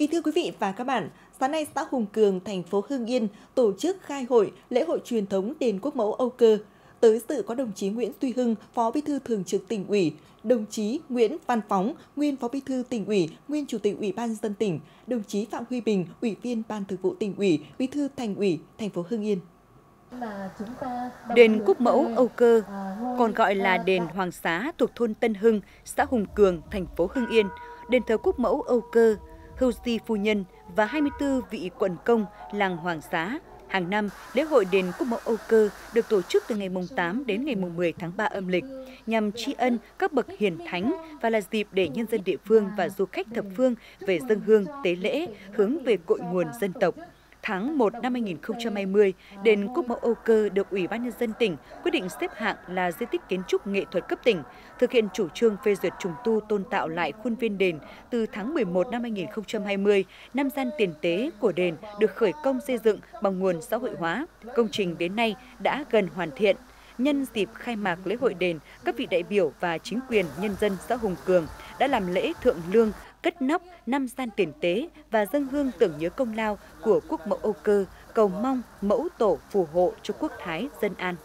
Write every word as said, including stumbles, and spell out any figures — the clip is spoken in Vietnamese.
Kính thưa quý vị và các bạn, sáng nay xã Hùng Cường, thành phố Hưng Yên tổ chức khai hội lễ hội truyền thống đền Quốc mẫu Âu Cơ. Tới sự có đồng chí Nguyễn Duy Hưng, Phó Bí thư Thường trực Tỉnh ủy, đồng chí Nguyễn Văn Phóng, nguyên Phó Bí thư Tỉnh ủy, nguyên Chủ tịch Ủy ban nhân dân tỉnh, đồng chí Phạm Huy Bình, Ủy viên Ban Thường vụ Tỉnh ủy, Bí thư Thành ủy thành phố Hưng Yên. Đền Quốc mẫu Âu Cơ, còn gọi là đền Hoàng Xá, thuộc thôn Tân Hưng, xã Hùng Cường, thành phố Hưng Yên, đền thờ Quốc mẫu Âu Cơ, Hưu Di Phu Nhân và hai mươi tư vị quận công làng Hoàng Xá. Hàng năm, lễ hội đền Quốc mẫu Âu Cơ được tổ chức từ ngày mùng tám đến ngày mùng mười tháng ba âm lịch, nhằm tri ân các bậc hiền thánh và là dịp để nhân dân địa phương và du khách thập phương về dâng hương tế lễ, hướng về cội nguồn dân tộc. Tháng một năm hai nghìn không trăm hai mươi, đền Quốc mẫu Âu Cơ được Ủy ban nhân dân tỉnh quyết định xếp hạng là di tích kiến trúc nghệ thuật cấp tỉnh, thực hiện chủ trương phê duyệt trùng tu tôn tạo lại khuôn viên đền từ tháng mười một năm hai nghìn không trăm hai mươi, năm gian tiền tế của đền được khởi công xây dựng bằng nguồn xã hội hóa. Công trình đến nay đã gần hoàn thiện. Nhân dịp khai mạc lễ hội đền, các vị đại biểu và chính quyền nhân dân xã Hùng Cường đã làm lễ thượng lương, cất nóc năm gian tiền tế và dâng hương tưởng nhớ công lao của Quốc mẫu Âu Cơ, cầu mong mẫu tổ phù hộ cho quốc thái dân an.